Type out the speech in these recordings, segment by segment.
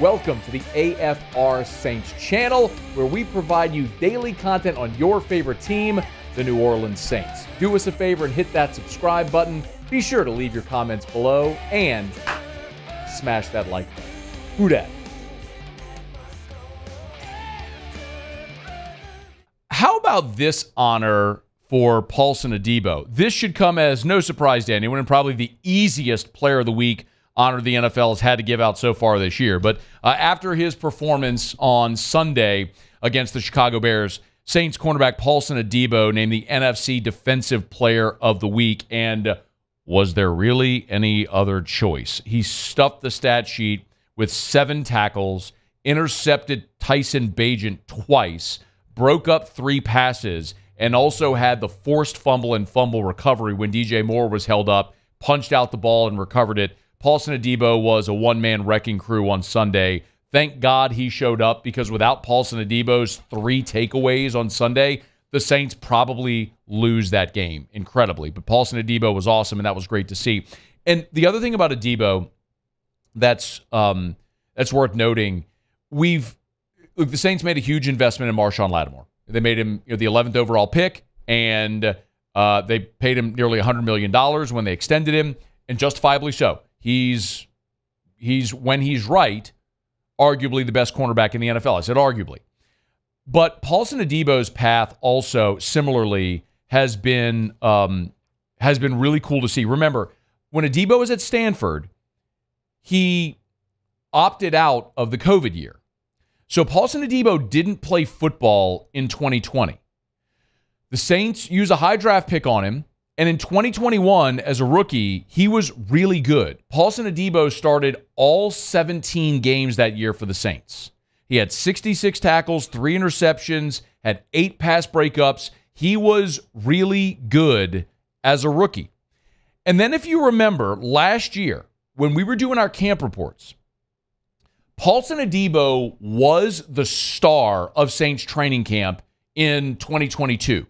Welcome to the AFR Saints channel, where we provide you daily content on your favorite team, the New Orleans Saints. Do us a favor and hit that subscribe button. Be sure to leave your comments below and smash that like button. Who dat? How about this honor for Paulson Adebo? This should come as no surprise to anyone and probably the easiest player of the week honor the NFL has had to give out so far this year. But after his performance on Sunday against the Chicago Bears, Saints cornerback Paulson Adebo named the NFC Defensive Player of the Week. And was there really any other choice? He stuffed the stat sheet with 7 tackles, intercepted Tyson Bagent twice, broke up 3 passes, and also had the forced fumble and fumble recovery when DJ Moore was held up, punched out the ball and recovered it. Paulson Adebo was a one-man wrecking crew on Sunday. Thank God he showed up, because without Paulson Adebo's 3 takeaways on Sunday, the Saints probably lose that game incredibly. But Paulson Adebo was awesome, and that was great to see. And the other thing about Adebo that's worth noting, look, the Saints made a huge investment in Marshon Lattimore. They made him the 11th overall pick, and they paid him nearly $100 million when they extended him, and justifiably so. He's when he's right, arguably the best cornerback in the NFL. I said arguably. But Paulson Adebo's path also similarly has been really cool to see. Remember, when Adebo was at Stanford, he opted out of the COVID year. So Paulson Adebo didn't play football in 2020. The Saints use a high draft pick on him. And in 2021, as a rookie, he was really good. Paulson Adebo started all 17 games that year for the Saints. He had 66 tackles, 3 interceptions, had 8 pass breakups. He was really good as a rookie. And then if you remember, last year, when we were doing our camp reports, Paulson Adebo was the star of Saints training camp in 2022.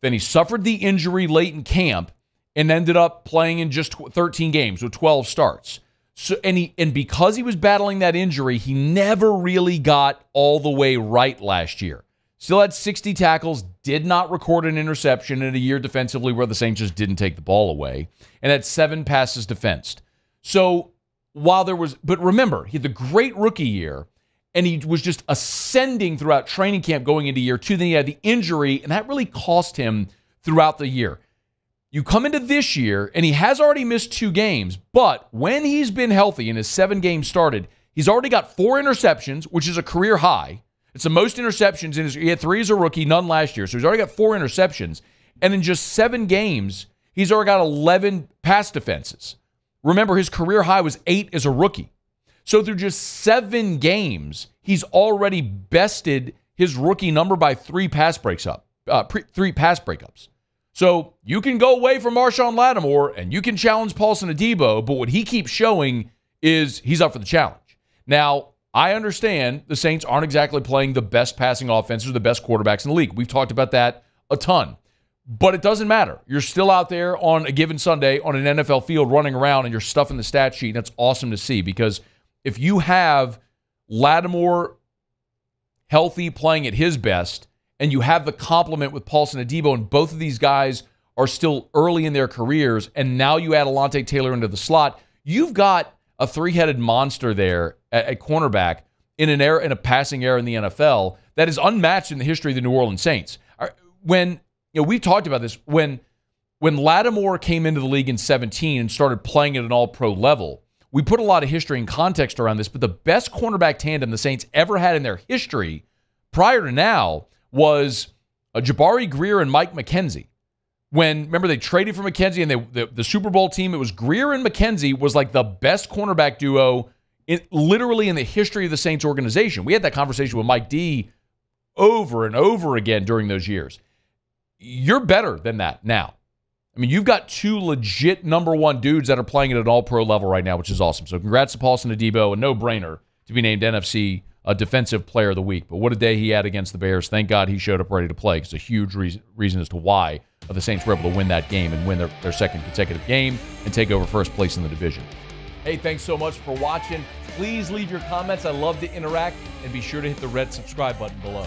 Then he suffered the injury late in camp and ended up playing in just 13 games with 12 starts. So, and because he was battling that injury, he never really got all the way right last year. Still had 60 tackles, did not record an interception in a year defensively where the Saints just didn't take the ball away, and had 7 passes defensed. So but remember, he had the great rookie year, and he was just ascending throughout training camp going into year 2. Then he had the injury, and that really cost him throughout the year. You come into this year, and he has already missed 2 games, but when he's been healthy and his 7 games started, he's already got 4 interceptions, which is a career high. It's the most interceptions in his career. He had 3 as a rookie, none last year, so he's already got 4 interceptions. And in just 7 games, he's already got 11 pass defenses. Remember, his career high was 8 as a rookie. So through just 7 games, he's already bested his rookie number by 3 pass breaks up, 3 pass breakups. So you can go away from Marshon Lattimore and you can challenge Paulson Adebo, but what he keeps showing is he's up for the challenge. Now, I understand the Saints aren't exactly playing the best passing offenses or the best quarterbacks in the league. We've talked about that a ton. But it doesn't matter. You're still out there on a given Sunday on an NFL field running around and you're stuffing the stat sheet. And that's awesome to see, because if you have Lattimore healthy playing at his best, and you have the complement with Paulson Adebo, and both of these guys are still early in their careers, and now you add Alante Taylor into the slot, you've got a 3-headed monster there at cornerback in a passing era in the NFL that is unmatched in the history of the New Orleans Saints. When we've talked about this, when Lattimore came into the league in 2017 and started playing at an all-pro level, we put a lot of history and context around this, but the best cornerback tandem the Saints ever had in their history prior to now was Jabari Greer and Mike McKenzie. Remember, they traded for McKenzie, and the Super Bowl team, it was Greer and McKenzie was like the best cornerback duo literally in the history of the Saints organization. We had that conversation with Mike D over and over again during those years. You're better than that now. I mean, you've got 2 legit #1 dudes that are playing at an all-pro level right now, which is awesome. So congrats to Paulson Adebo, a no-brainer to be named NFC Defensive Player of the Week. But what a day he had against the Bears. Thank God he showed up ready to play, because a huge reason as to why the Saints were able to win that game and win their second consecutive game and take over first place in the division. Hey, thanks so much for watching. Please leave your comments. I love to interact. And be sure to hit the red subscribe button below.